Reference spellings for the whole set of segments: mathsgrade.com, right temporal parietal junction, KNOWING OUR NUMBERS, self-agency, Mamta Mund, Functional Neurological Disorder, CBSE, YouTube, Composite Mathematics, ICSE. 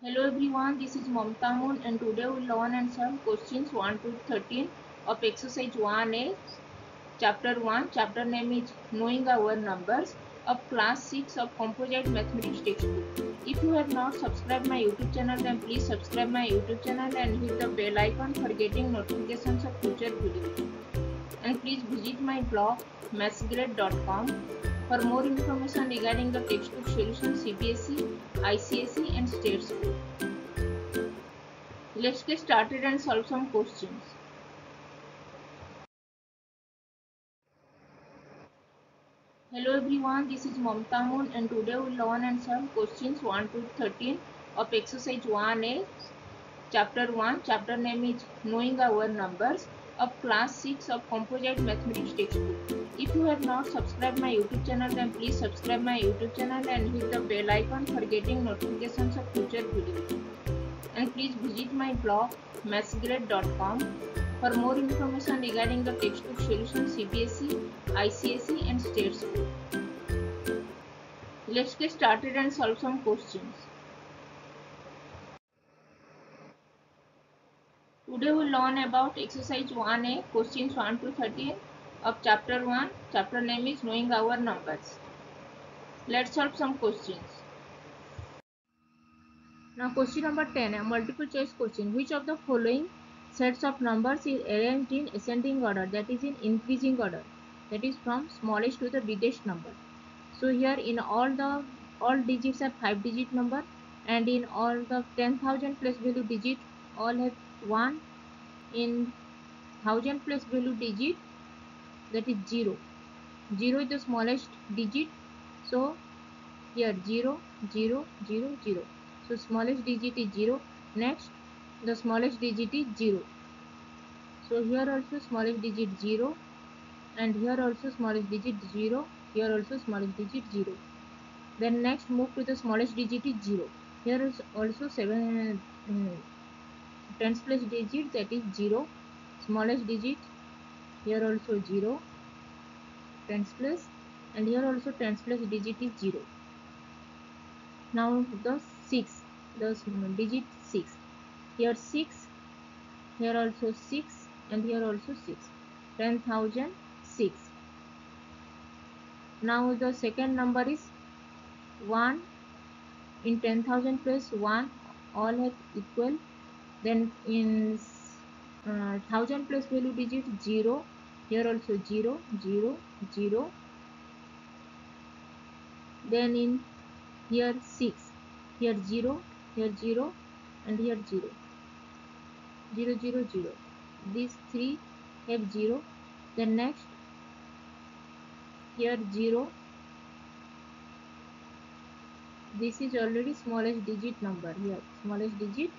Hello everyone, this is Mamta Mund and today we learn and solve questions 1 to 13 of exercise 1A, chapter 1. Chapter name is Knowing Our Numbers of class 6 of Composite Mathematics textbook. If you have not subscribed my YouTube channel, then please subscribe my YouTube channel and hit the bell icon for getting notifications of future videos. And please visit my blog mathsgrade.com for more information regarding the textbook solution CBSE, ICSE and state school. Let's get started and solve some questions. Hello everyone, this is Mamta Mund and today we learn and solve questions 1 to 13 of exercise 1A, chapter 1. Chapter name is Knowing Our Numbers of class 6 of Composite Mathematics textbook. If you have not subscribed my YouTube channel, then please subscribe my YouTube channel and hit the bell icon for getting notifications of future videos. And please visit my blog mathsgrade.com for more information regarding the textbook solution CBSE, ICSE and state school. Let's get started and solve some questions. Today we will learn about exercise 1A, questions 1 to 13 of chapter 1. Chapter name is Knowing Our Numbers. Let's solve some questions. Now question number 10, a multiple choice question. Which of the following sets of numbers is arranged in ascending order, that is in increasing order, that is from smallest to the biggest number? So here in all digits are 5-digit number, and in all the 10,000 place value digit all have 1, in 1000 plus value digit that is 0 is the smallest digit, so here 0 0 0 0, so smallest digit is 0. Next the smallest digit is 0, so here also smallest digit 0, and here also smallest digit 0, here also smallest digit 0. Then next move to the smallest digit is 0, here is also 10th place digit that is 0, smallest digit here also 0, 10th place, and here also 10th place digit is 0. Now the 6, the digit 6, here 6, here also 6, and here also 6, 10,006. Now the second number is 1, in 10,000 place 1, all have equal. Then in 1000 plus value digit 0, here also 0 0 0. Then in here 6, here 0, here 0, and here 0 0 0 0. These 3 have 0. Then next here 0, this is already smallest digit number, here smallest digit.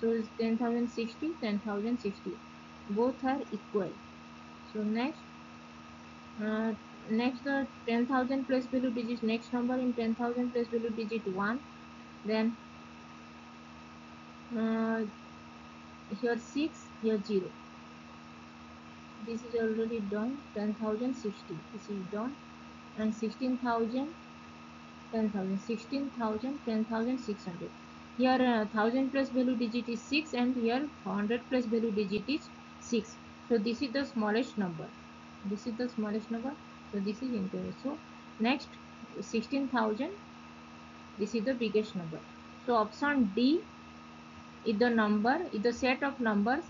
So is 10,060, 10,060. Both are equal. So next, the 10,000 place value digit, next number in 10,000 place value digit 1. Then here 6, here 0. This is already done. 10,060. This is done. And 16,000, 10,000, 16,000, 10,600. Here 1000 plus value digit is 6, and here 400 plus value digit is 6. So this is the smallest number. This is the smallest number. So this is increased. So next 16,000. This is the biggest number. So option D is the number, is the set of numbers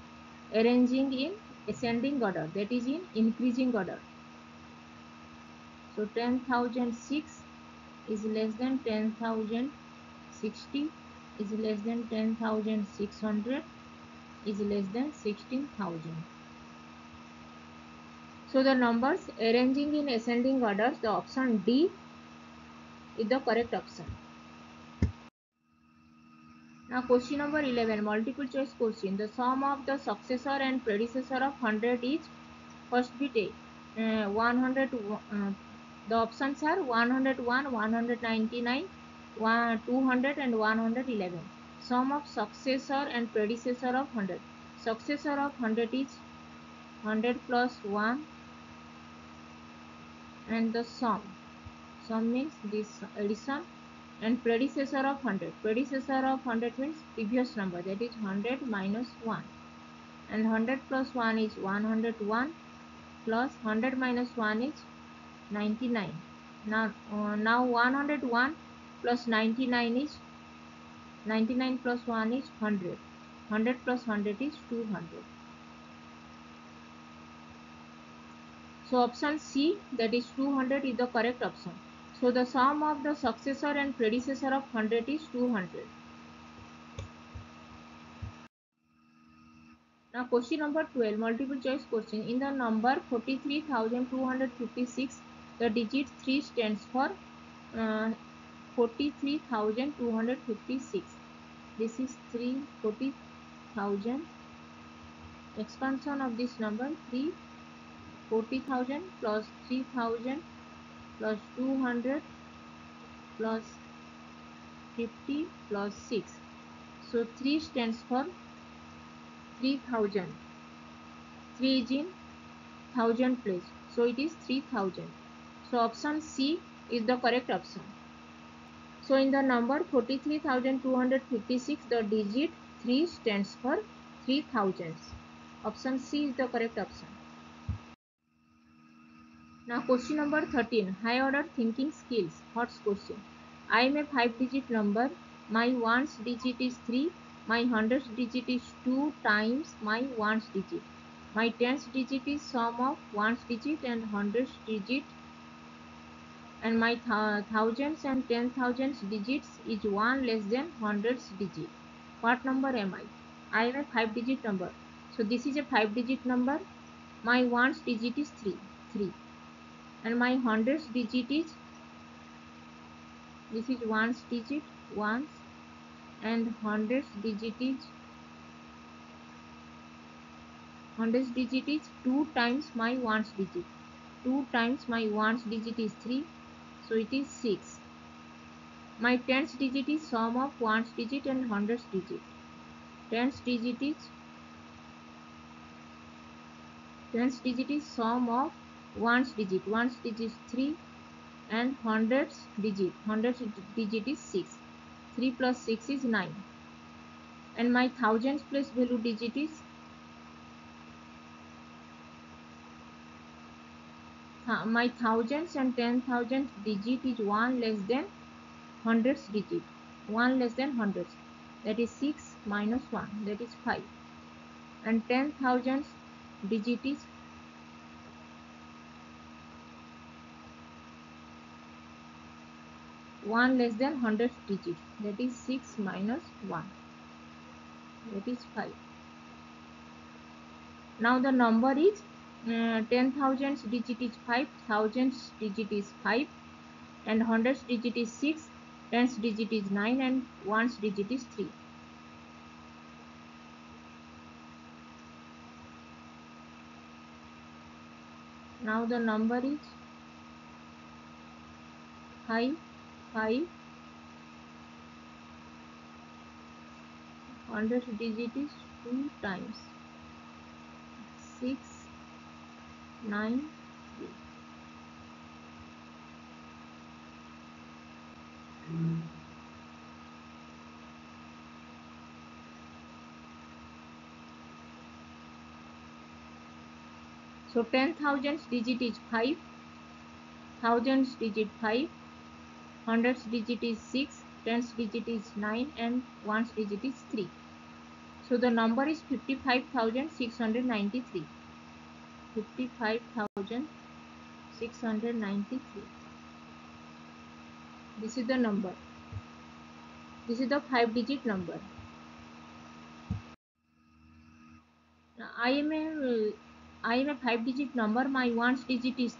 arranging in ascending order, that is in increasing order. So 10,006 is less than 10,060. Is less than 10,600, is less than 16,000. So the numbers arranging in ascending orders, the option D is the correct option. Now question number 11, multiple choice question. The sum of the successor and predecessor of 100 is, first bit A, 100, the options are 101, 199, 200 and 111. Sum of successor and predecessor of 100. Successor of 100 is 100 plus 1, and the sum means this addition, and predecessor of 100. Predecessor of 100 means previous number, that is 100 minus 1. And 100 plus 1 is 101, plus 100 minus 1 is 99. Now 101 plus 99 is 99 plus 1 is 100. 100 plus 100 is 200. So option C, that is 200, is the correct option. So the sum of the successor and predecessor of 100 is 200. Now question number 12, multiple choice question. In the number 43,256, the digit 3 stands for 43,256. This is 40,000. Expansion of this number 3. 40,000 plus 3,000 plus 200 plus 50 plus 6. So 3 stands for 3,000. 3 is in 1,000 place. So it is 3,000. So option C is the correct option. So in the number 43,256, the digit 3 stands for 3,000. Option C is the correct option. Now question number 13, high order thinking skills. What's question? I am a 5-digit number. My ones digit is 3. My hundreds digit is 2 times my ones digit. My tens digit is sum of ones digit and hundreds digit. And my thousands and 10,000s digits is 1 less than hundreds digit. What number am I? I am a 5-digit number. So this is a 5-digit number. My ones digit is 3. And my hundreds digit is, this is ones, and hundreds digit is 2 times my ones digit. 2 times my ones digit is 3, so it is 6. My tens digit is sum of ones digit and hundreds digit. Tens digit is sum of ones digit is 3 and hundreds digit is 6. 3 plus 6 is 9. And my thousands place value digit is 1 less than hundreds digit. 1 less than hundreds, that is 6 minus 1, that is 5. And 10,000 digit is 1 less than hundreds digit, that is 6 minus 1, that is 5. Now the number is 10,000 digit is 5, thousands digit is 5, and hundreds digit is 6, tens digit is 9, and ones digit is 3. Now the number is 5. Hundreds digit is 2 times 6, 9, 3. So 10,000 digit is 5, thousands digit 5. Hundreds digit is 6, tens digit is 9, and ones digit is 3. So the number is 55,693. 55,693. This is the number. This is the 5-digit number. Now, I am a 5-digit number. My ones digit is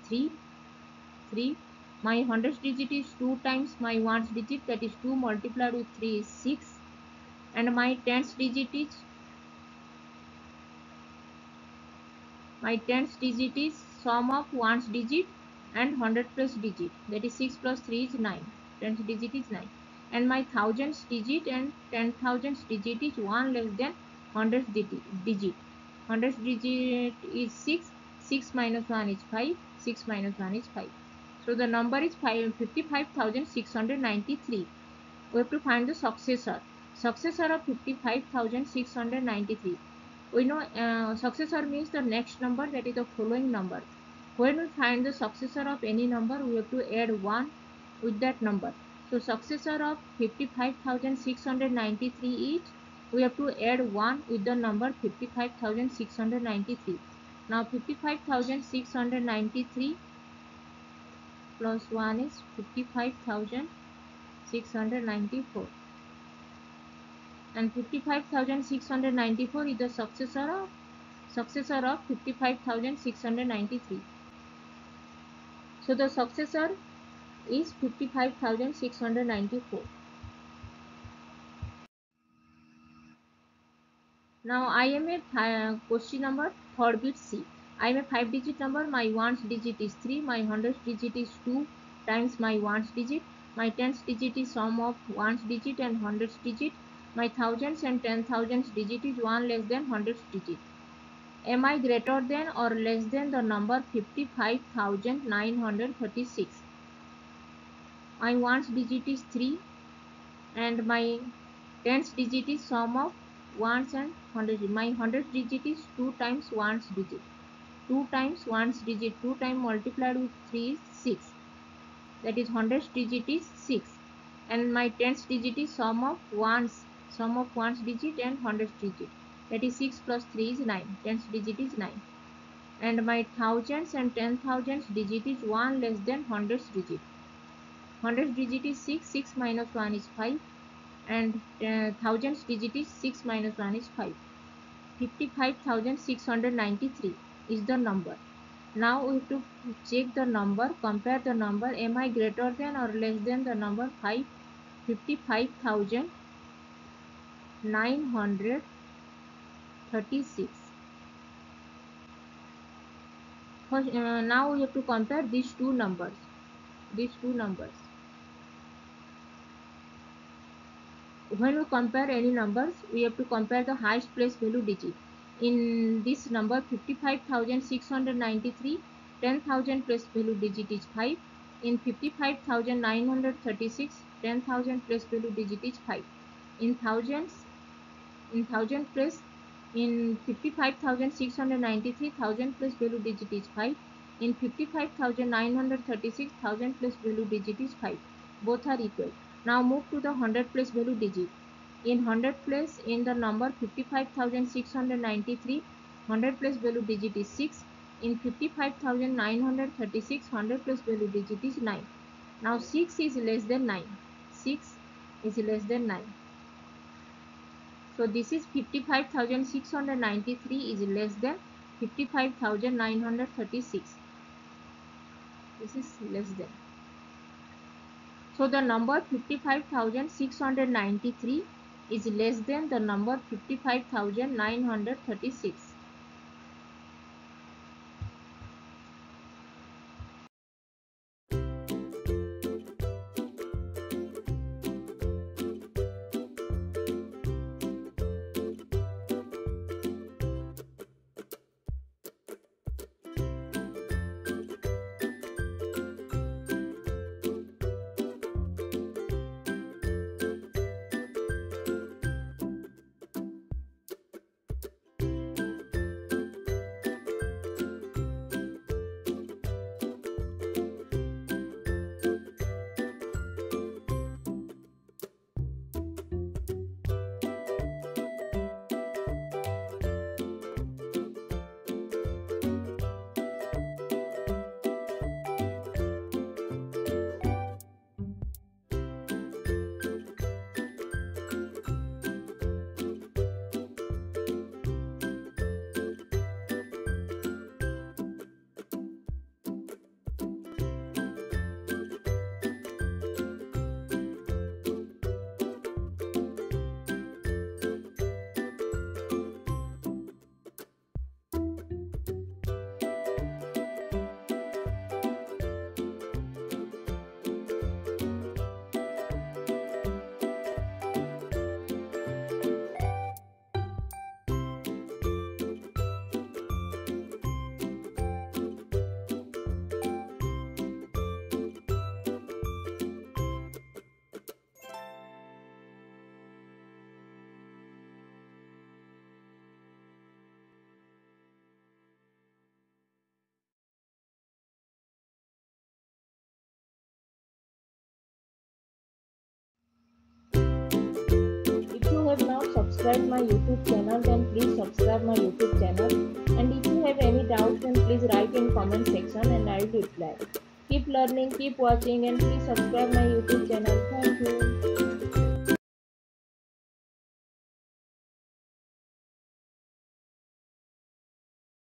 3. My hundreds digit is 2 times my ones digit, that is 2 multiplied with 3 is 6. And my tens digit is sum of ones digit and hundred plus digit, that is 6 plus 3 is 9. Tens digit is 9. And my thousands digit and 10,000s digit is 1 less than hundreds digit. Hundreds digit is 6. 6 minus 1 is 5. 6 minus 1 is 5. So the number is 55,693. we have to find the successor of 55,693. We know successor means the next number, that is the following number. When we find the successor of any number, we have to add 1 with that number. So successor of 55,693 is, we have to add 1 with the number 55,693. Now 55,693 plus 1 is 55,694. And 55,694 is the successor of 55,693. So the successor is 55,694. Now I am a question number 3rd bit C. I am a 5-digit number. My 1's digit is 3. My 100's digit is 2 times my 1's digit. My 10's digit is sum of 1's digit and 100's digit. My 1000's and 10,000's digit is 1 less than 100's digit. Am I greater than or less than the number 55,936? My 1's digit is 3 and my 10's digit is sum of 1's and 100's. My 100's digit is 2 times 1's digit. 2 times 1's digit, 2 times multiplied with 3 is 6. That is 100's digit is 6. And my 10's digit is sum of 1's digit and 100's digit. That is 6 plus 3 is 9. 10's digit is 9. And my 1000's and 10,000's digit is 1 less than 100's digit. 100's digit is 6. 6 minus 1 is 5. And 1000's digit is 6 minus 1 is 5. 55,693 is the number. Now we have to check the number, compare the number. Am I greater than or less than the number 55,936? Now we have to compare these two numbers. When we compare any numbers, we have to compare the highest place value digit. In this number 55,693, 10,000 place value digit is 5. In 55,936, 10,000 place value digit is 5. In 55,693, 1000 place value digit is 5. In 55,936, 1000 place value digit is 5. Both are equal. Now move to the 100 place value digit. In 100 place, in the number 55,693, 100 place value digit is 6. In 55,936, 100 place value digit is 9. Now 6 is less than 9. 6 is less than 9. So this is 55,693 is less than 55,936. This is less than. So the number 55,693 is less than the number 55,936. have not subscribed my YouTube channel, then please subscribe my YouTube channel. And if you have any doubts, then please write in comment section and I will reply. Keep learning, keep watching, and please subscribe my YouTube channel. Thank you.